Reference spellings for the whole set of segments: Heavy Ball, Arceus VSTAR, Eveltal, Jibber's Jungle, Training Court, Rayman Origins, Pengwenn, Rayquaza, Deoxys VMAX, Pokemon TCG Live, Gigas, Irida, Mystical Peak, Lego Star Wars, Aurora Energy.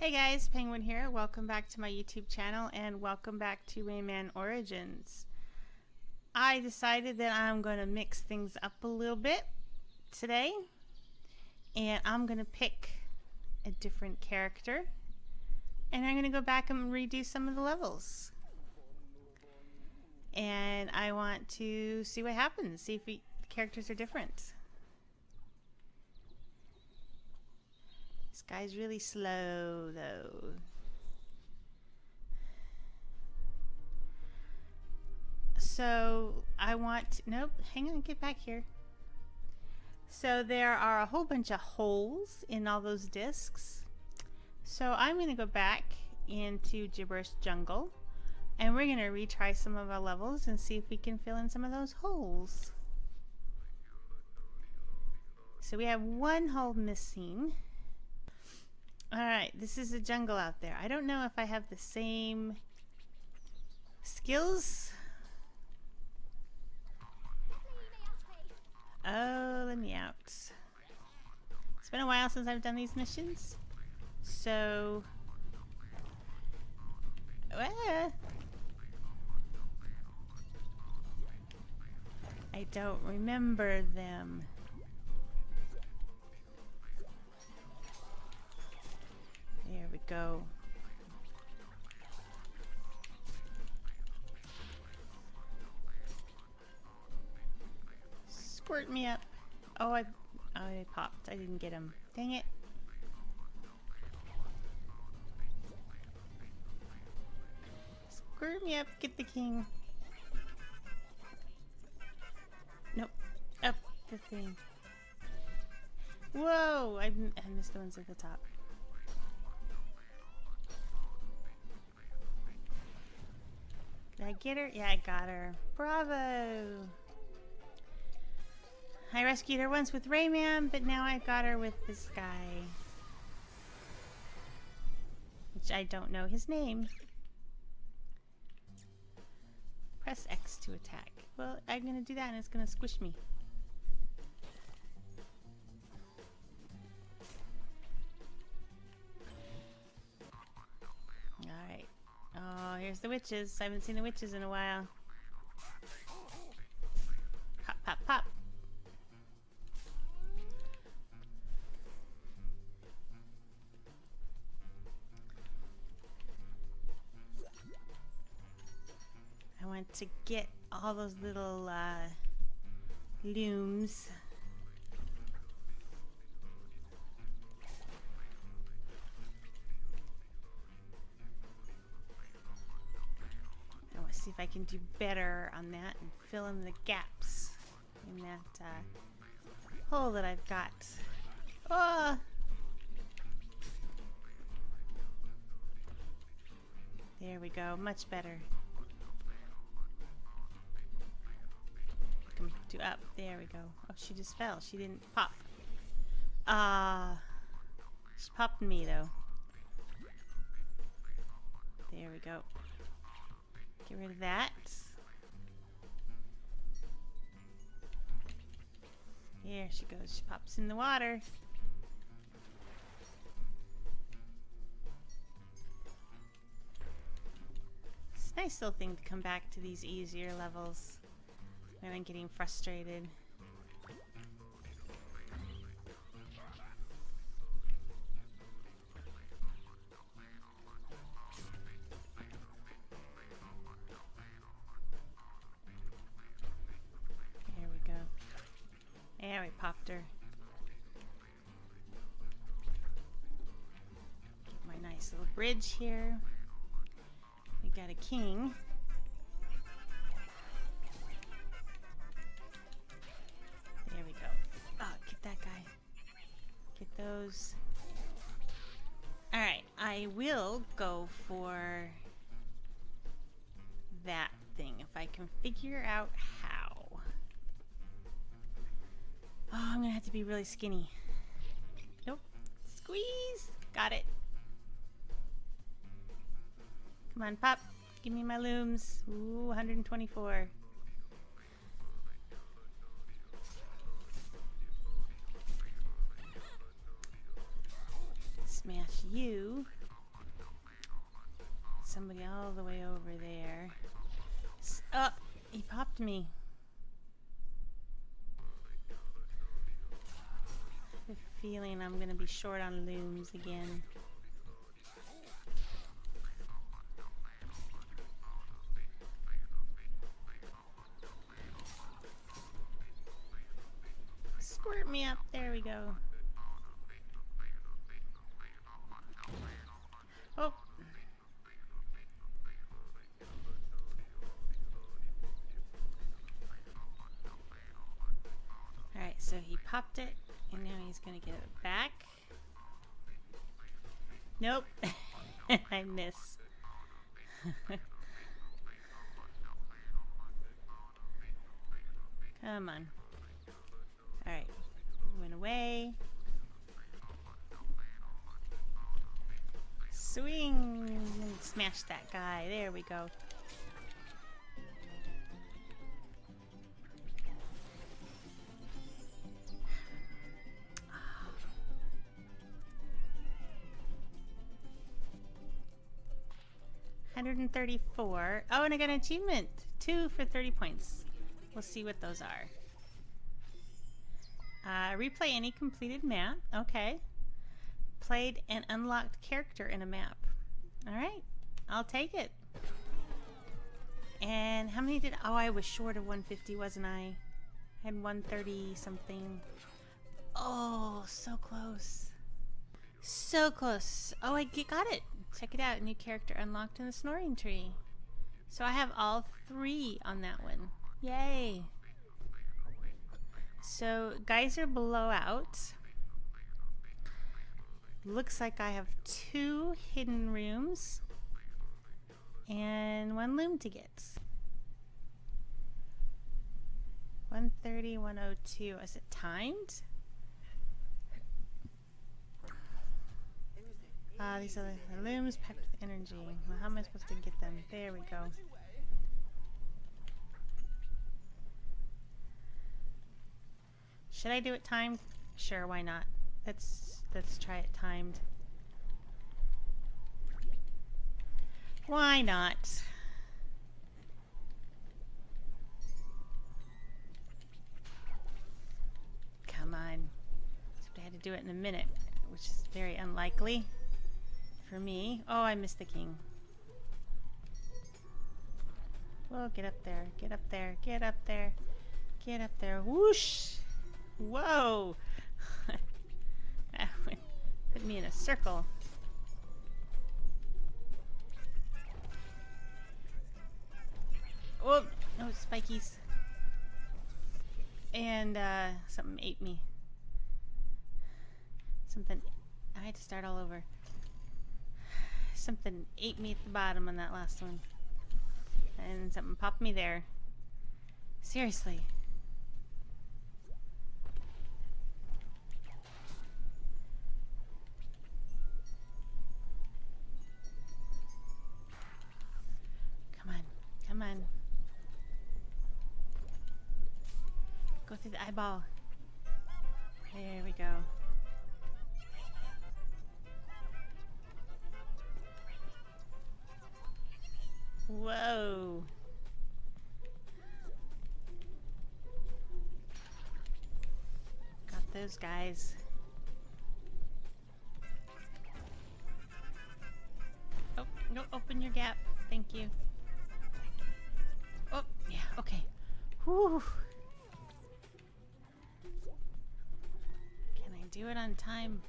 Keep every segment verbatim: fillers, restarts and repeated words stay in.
Hey guys, Pengwenn here. Welcome back to my YouTube channel and welcome back to Rayman Origins. I decided that I'm going to mix things up a little bit today, and I'm going to pick a different character, and I'm going to go back and redo some of the levels. And I want to see what happens, see if we, the characters are different. This guy's really slow though. So I want to, nope, hang on, get back here. So there are a whole bunch of holes in all those discs. So I'm going to go back into Jibber's Jungle, and we're going to retry some of our levels and see if we can fill in some of those holes. So we have one hole missing. Alright, this is a jungle out there. I don't know if I have the same skills. Oh, let me out. It's been a while since I've done these missions. So... Ah. I don't remember them. There we go. Squirt me up. Oh, I, oh, I popped. I didn't get him. Dang it. Squirt me up. Get the king. Nope. Up the thing. Whoa! I, I missed the ones at the top. Did I get her? Yeah, I got her. Bravo! I rescued her once with Rayman, but now I got her with this guy. Which I don't know his name. Press X to attack. Well, I'm gonna do that and it's gonna squish me. Alright. Oh, here's the witches. I haven't seen the witches in a while. Pop, pop, pop. I want to get all those little uh, looms. See if I can do better on that and fill in the gaps in that uh, hole that I've got. Oh! There we go, much better. Come to up, there we go. Oh, she just fell, she didn't pop. Ah, uh, she popped me though. There we go. Get rid of that. Here she goes. She pops in the water. It's a nice little thing to come back to these easier levels when I'm getting frustrated. There we popped her. Get my nice little bridge here. We got a king. There we go. Oh, get that guy. Get those. Alright, I will go for that thing if I can figure out how. Oh, I'm gonna have to be really skinny. Nope. Squeeze! Got it. Come on, pop. Give me my looms. Ooh, one hundred twenty-four. Smash you. somebody all the way over there. Oh, he popped me. I have a feeling I'm gonna be short on looms again. Squirt me up. There we go. Oh. Alright, so he popped it, and now he's gonna get it back. Nope. I miss. Come on. Alright, went away. Swing! And smash that guy. There we go. one hundred thirty-four. Oh, and I got an achievement. Two for thirty points. We'll see what those are. Uh, replay any completed map. Okay. Played an unlocked character in a map. Alright. I'll take it. And how many did... Oh, I was short of one fifty, wasn't I? I had one thirty something. Oh, so close. So close. Oh, I got it. Check it out. New character unlocked in the Snoring Tree. So I have all three on that one. Yay. So, Geyser Blowout. Looks like I have two hidden rooms and one loom to get. one thirty, one oh two. Is it timed? Ah, uh, these are the looms packed with energy. Well, how am I supposed to get them? There we go. Should I do it timed? Sure, why not? Let's let's try it timed. Why not? Come on. I had to do it in a minute, which is very unlikely for me. Oh, I missed the king. Well, get up there, get up there, get up there, get up there. Whoosh! Whoa! That would put me in a circle. Oh, no spikies. And uh, something ate me. Something. I had to start all over. Something ate me at the bottom on that last one. And something popped me there. Seriously. Come on. Go through the eyeball. There we go. Whoa. Got those guys. Oh, no, open your gap. Thank you. Oh, yeah, okay. Whew. Can I do it on time?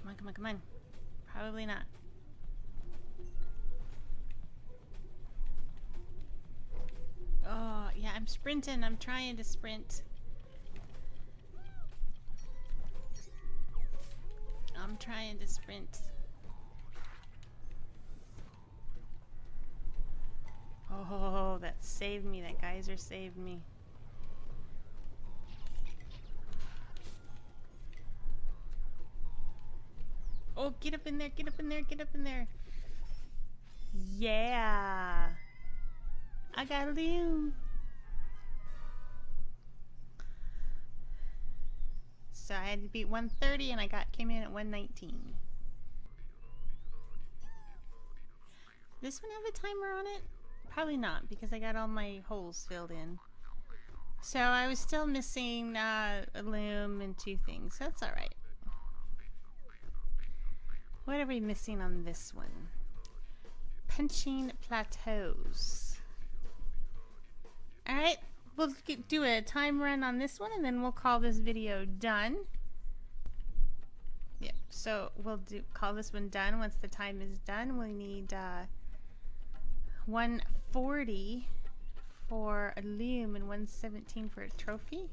Come on, come on, come on. Probably not. Oh, yeah, I'm sprinting. I'm trying to sprint. I'm trying to sprint. Oh, that saved me. That geyser saved me. Oh, get up in there, get up in there, get up in there. Yeah. I got a loom. So I had to beat one thirty and I got came in at one nineteen. this one have a timer on it? Probably not, because I got all my holes filled in. So I was still missing uh, a loom and two things. So that's alright. What are we missing on this one? Punching plateaus. Alright, we'll get, do a time run on this one, and then we'll call this video done. Yep, so we'll do call this one done. Once the time is done, we need uh, one forty for a loom and one seventeen for a trophy.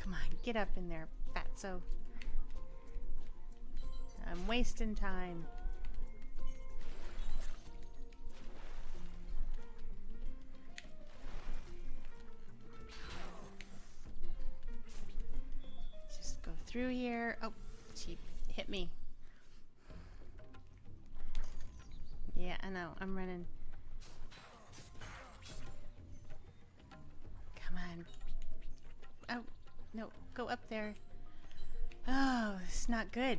Come on, get up in there, fatso. I'm wasting time. Just go through here. Oh, she hit me. Yeah, I know. I'm running. Come on. Oh, no. Go up there. Oh, it's not good.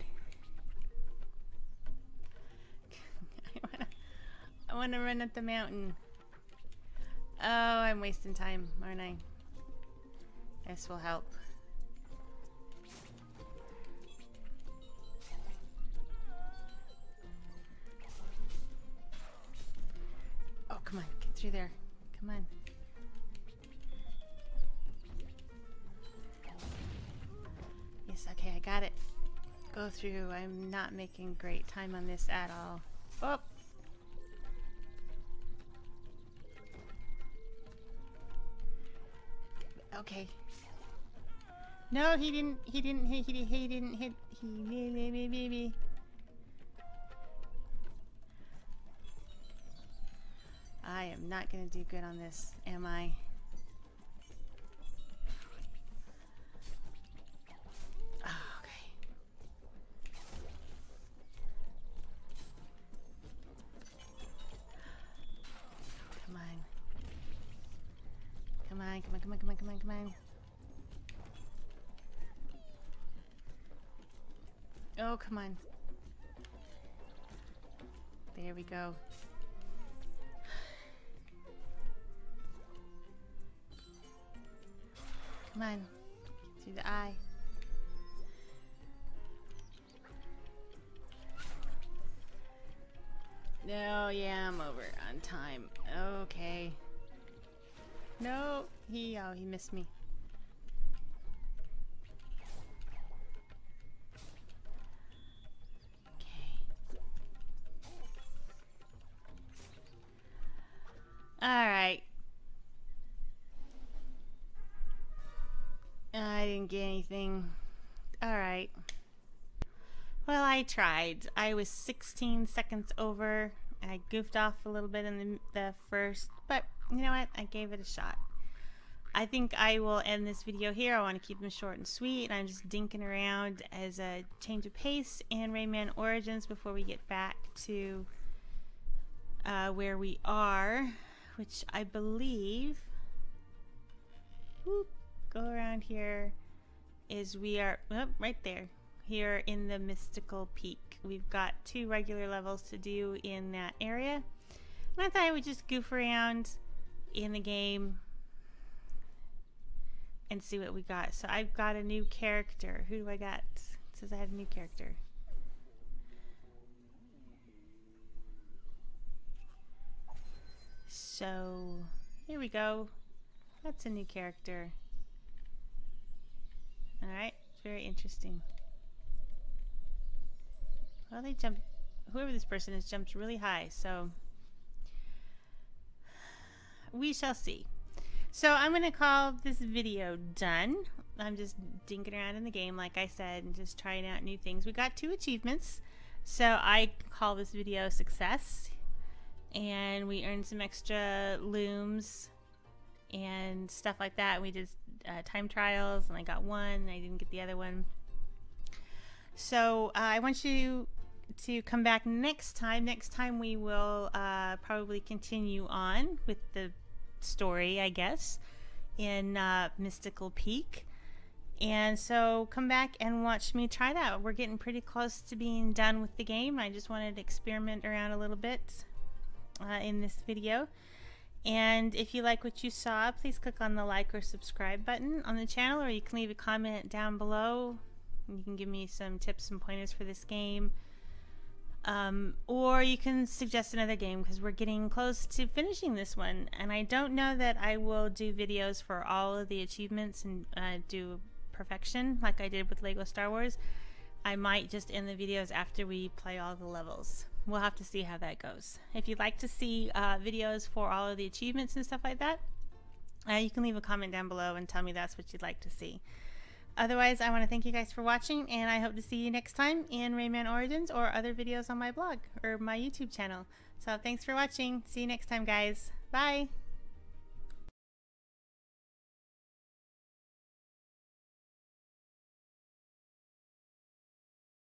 I want to run up the mountain. Oh, I'm wasting time, aren't I? This will help. Oh, come on. Get through there. Come on. Yes, okay, I got it. Go through. I'm not making great time on this at all. Oh! Okay. No, he didn't. He didn't. He he he didn't hit. He baby baby baby. I am not gonna do good on this, am I? Oh, okay. Come on. Come on, come on, come on, come on, come on, come on. Oh, come on. There we go. Come on. Get through the eye. No, oh, yeah, I'm over on time. Okay. No, he, oh, he missed me. Okay. Alright. I didn't get anything. Alright. Well, I tried. I was sixteen seconds over. I goofed off a little bit in the, the first, but you know what? I gave it a shot. I think I will end this video here. I want to keep them short and sweet. I'm just dinking around as a change of pace in Rayman Origins before we get back to uh, where we are, which I believe, whoop, go around here, is we are oh, right there, here in the Mystical Peak. We've got two regular levels to do in that area. And I thought I would just goof around in the game and see what we got. So I've got a new character. Who do I got? It says I have a new character. So here we go. That's a new character. Alright, it's very interesting. Well, they jumped, whoever this person is jumped really high, so we shall see. So I'm gonna call this video done. I'm just dinking around in the game, like I said, and just trying out new things. We got two achievements, so I call this video a success. And we earned some extra looms and stuff like that. We did uh, time trials, and I got one, and I didn't get the other one. So uh, I want you to come back next time. Next time we will uh, probably continue on with the story, I guess, in uh, Mystical Peak. And so come back and watch me try that. We're getting pretty close to being done with the game. I just wanted to experiment around a little bit uh, in this video. And if you like what you saw, please click on the like or subscribe button on the channel, or you can leave a comment down below. You can give me some tips and pointers for this game. Um, or you can suggest another game, because we're getting close to finishing this one. And I don't know that I will do videos for all of the achievements and uh, do perfection like I did with Lego Star Wars. I might just end the videos after we play all the levels. We'll have to see how that goes. If you'd like to see uh, videos for all of the achievements and stuff like that, uh, you can leave a comment down below and tell me that's what you'd like to see. Otherwise, I want to thank you guys for watching, and I hope to see you next time in Rayman Origins or other videos on my blog or my YouTube channel. So thanks for watching. See you next time, guys. Bye!